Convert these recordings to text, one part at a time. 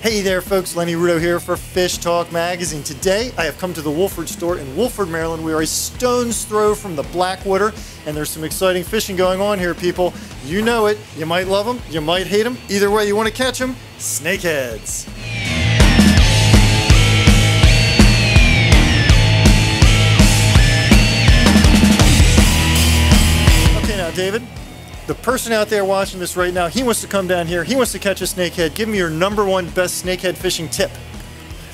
Hey there folks, Lenny Rudo here for Fish Talk Magazine. Today I have come to the Walford store in Walford, Maryland. We are a stone's throw from the Blackwater and there's some exciting fishing going on here, people. You know it, you might love them, you might hate them. Either way you want to catch them, snakeheads. Okay now David, the person out there watching this right now, he wants to come down here, he wants to catch a snakehead. Give me your #1 best snakehead fishing tip.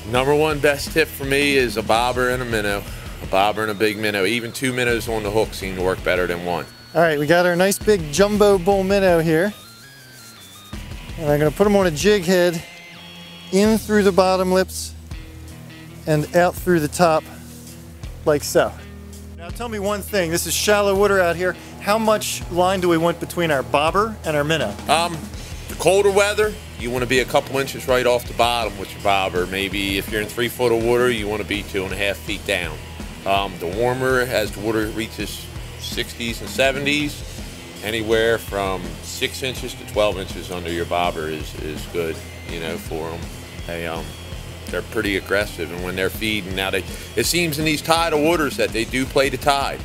#1 best tip for me is a bobber and a minnow. A bobber and a big minnow. Even two minnows on the hook seem to work better than one. All right, we got our nice big jumbo bull minnow here. And I'm gonna put them on a jig head, in through the bottom lips and out through the top, like so. Now tell me one thing, this is shallow water out here. How much line do we want between our bobber and our minnow? The colder weather, you want to be a couple inches right off the bottom with your bobber. Maybe if you're in 3 foot of water, you want to be 2.5 feet down. The warmer, as the water reaches 60s and 70s, anywhere from 6 inches to 12 inches under your bobber is good, you know, for them. They, they're pretty aggressive, and when they're feeding, now it seems in these tidal waters that they do play the tide.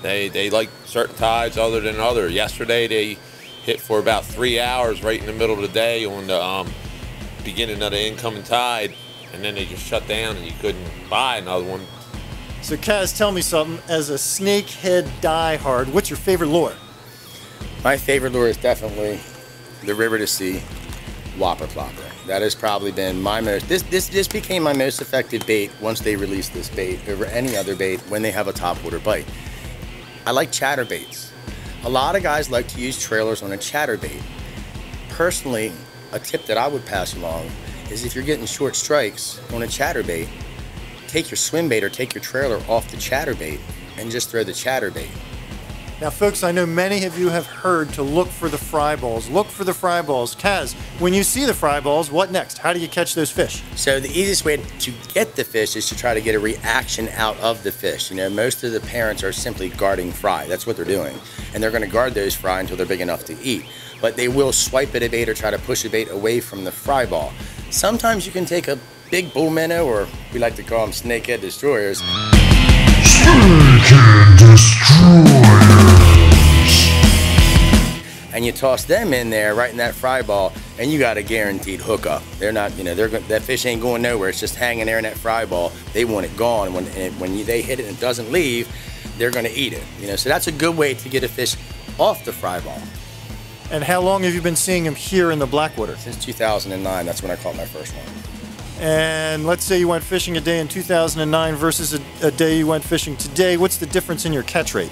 They like certain tides other than other. Yesterday they hit for about 3 hours right in the middle of the day on the beginning of the incoming tide, and then they just shut down and you couldn't buy another one. So Kaz, tell me something. As a snakehead diehard, what's your favorite lure? My favorite lure is definitely the River to Sea Whopper Plopper. That has probably been my most, this became my most effective bait once they released this bait over any other bait when they have a topwater bite. I like chatterbaits. A lot of guys like to use trailers on a chatterbait. Personally, a tip that I would pass along is if you're getting short strikes on a chatterbait, take your swim bait or take your trailer off the chatterbait and just throw the chatterbait. Now folks, I know many of you have heard to look for the fry balls. Look for the fry balls. Kaz, when you see the fry balls, what next? How do you catch those fish? So the easiest way to get the fish is to try to get a reaction out of the fish. You know, most of the parents are simply guarding fry. That's what they're doing. And they're going to guard those fry until they're big enough to eat. But they will swipe at a bait or try to push a bait away from the fry ball. Sometimes you can take a big bull minnow, or we like to call them snakehead destroyers. Snakehead destroyers. And you toss them in there right in that fry ball, and you got a guaranteed hookup. They're not, you know, that fish ain't going nowhere. It's just hanging there in that fry ball. They want it gone. When they hit it and it doesn't leave, they're going to eat it. You know, so that's a good way to get a fish off the fry ball. And how long have you been seeing them here in the Blackwater? Since 2009. That's when I caught my first one. And let's say you went fishing a day in 2009 versus a day you went fishing today. What's the difference in your catch rate?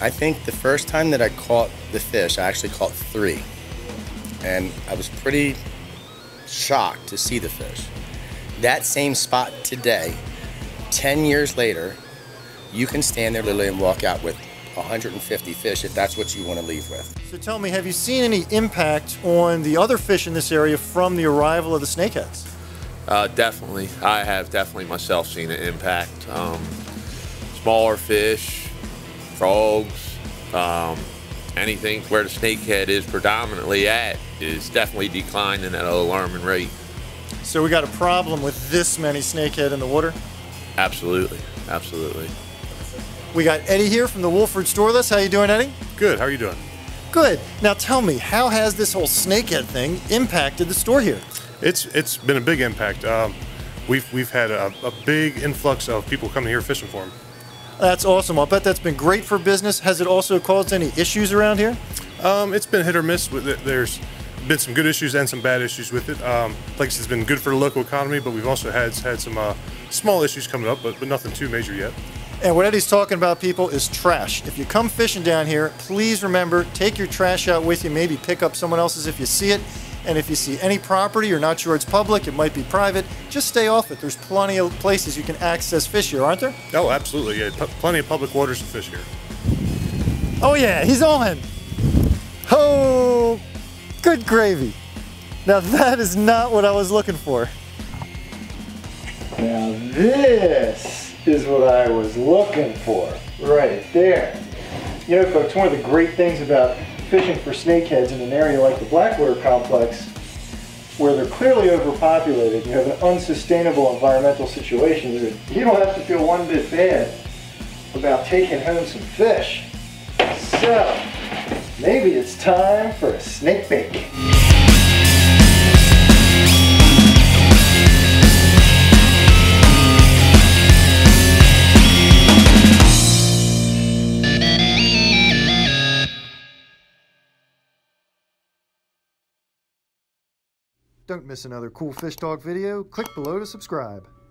I think the first time that I caught the fish, I actually caught 3. And I was pretty shocked to see the fish. That same spot today, 10 years later, you can stand there literally and walk out with 150 fish if that's what you want to leave with. So tell me, have you seen any impact on the other fish in this area from the arrival of the snakeheads? Definitely. I have definitely myself seen an impact. Smaller fish, frogs, anything where the snakehead is predominantly at is definitely declining at an alarming rate. So we got a problem with this many snakehead in the water? Absolutely. Absolutely. We got Eddie here from the Walford store with us. How you doing, Eddie? Good. How are you doing? Good. Now tell me, how has this whole snakehead thing impacted the store here? It's been a big impact. We've had a big influx of people coming here fishing for them. That's awesome. I'll bet that's been great for business. Has it also caused any issues around here? It's been hit or miss. There's been some good issues and some bad issues with it. Like I said, it's been good for the local economy, but we've also had some small issues coming up, but nothing too major yet. And what Eddie's talking about, people, is trash. If you come fishing down here, please remember, take your trash out with you. Maybe pick up someone else's if you see it. And if you see any property, you're not sure it's public, it might be private, just stay off it. There's plenty of places you can access fish here, aren't there? Oh, absolutely. Yeah, plenty of public waters to fish here. Oh yeah, he's on. Oh, good gravy. Now that is not what I was looking for. Now this is what I was looking for, right there. You know folks, one of the great things about fishing for snakeheads in an area like the Blackwater complex where they're clearly overpopulated, you have an unsustainable environmental situation, you don't have to feel one bit bad about taking home some fish. So, maybe it's time for a snake bait. Don't miss another cool Fish Talk video. Click below to subscribe.